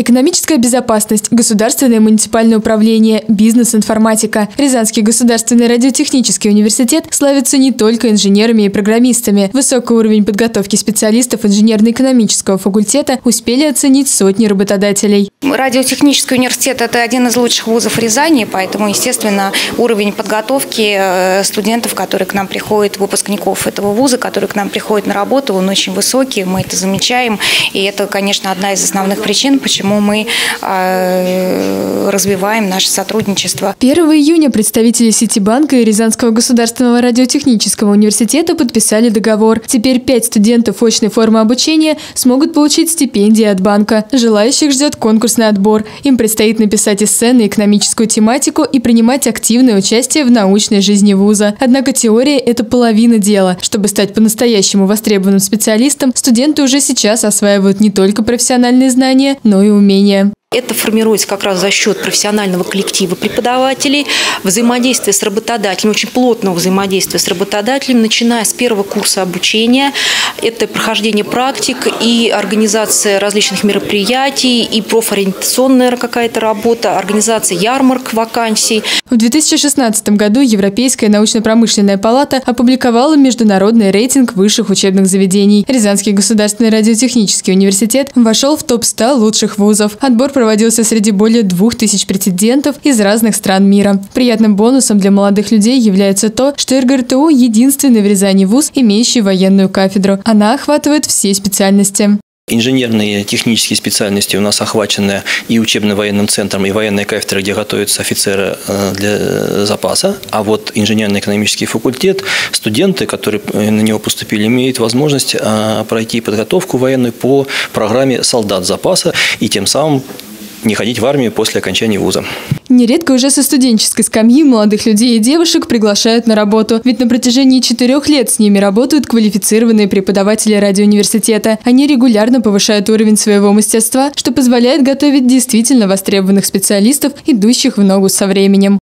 Экономическая безопасность, государственное и муниципальное управление, бизнес-информатика. Рязанский государственный радиотехнический университет славится не только инженерами и программистами. Высокий уровень подготовки специалистов инженерно-экономического факультета успели оценить сотни работодателей. Радиотехнический университет – это один из лучших вузов Рязани, поэтому, естественно, уровень подготовки студентов, которые к нам приходят, выпускников этого вуза, которые к нам приходят на работу, он очень высокий, мы это замечаем. И это, конечно, одна из основных причин, почему мы развиваем наше сотрудничество. 1 июня представители Ситибанка и Рязанского государственного радиотехнического университета подписали договор. Теперь 5 студентов очной формы обучения смогут получить стипендии от банка. Желающих ждет конкурсный отбор. Им предстоит написать эссе на экономическую тематику и принимать активное участие в научной жизни вуза. Однако теория – это половина дела. Чтобы стать по-настоящему востребованным специалистом, студенты уже сейчас осваивают не только профессиональные знания, но и умения. Это формируется как раз за счет профессионального коллектива преподавателей, взаимодействия с работодателем, очень плотного взаимодействия с работодателем, начиная с первого курса обучения. Это прохождение практик и организация различных мероприятий, и профориентационная какая-то работа, организация ярмарок, вакансий. В 2016 году Европейская научно-промышленная палата опубликовала международный рейтинг высших учебных заведений. Рязанский государственный радиотехнический университет вошел в топ-100 лучших вузов. Отбор проводился среди более 2000 претендентов из разных стран мира. Приятным бонусом для молодых людей является то, что РГРТУ – единственный в Рязани вуз, имеющий военную кафедру. Она охватывает все специальности. Инженерные технические специальности у нас охвачены и учебно-военным центром, и военной кафедрой, где готовятся офицеры для запаса. А вот инженерно-экономический факультет, студенты, которые на него поступили, имеют возможность пройти подготовку военную по программе «Солдат запаса» и тем самым не ходить в армию после окончания вуза. Нередко уже со студенческой скамьи молодых людей и девушек приглашают на работу. Ведь на протяжении 4 лет с ними работают квалифицированные преподаватели радиоуниверситета. Они регулярно повышают уровень своего мастерства, что позволяет готовить действительно востребованных специалистов, идущих в ногу со временем.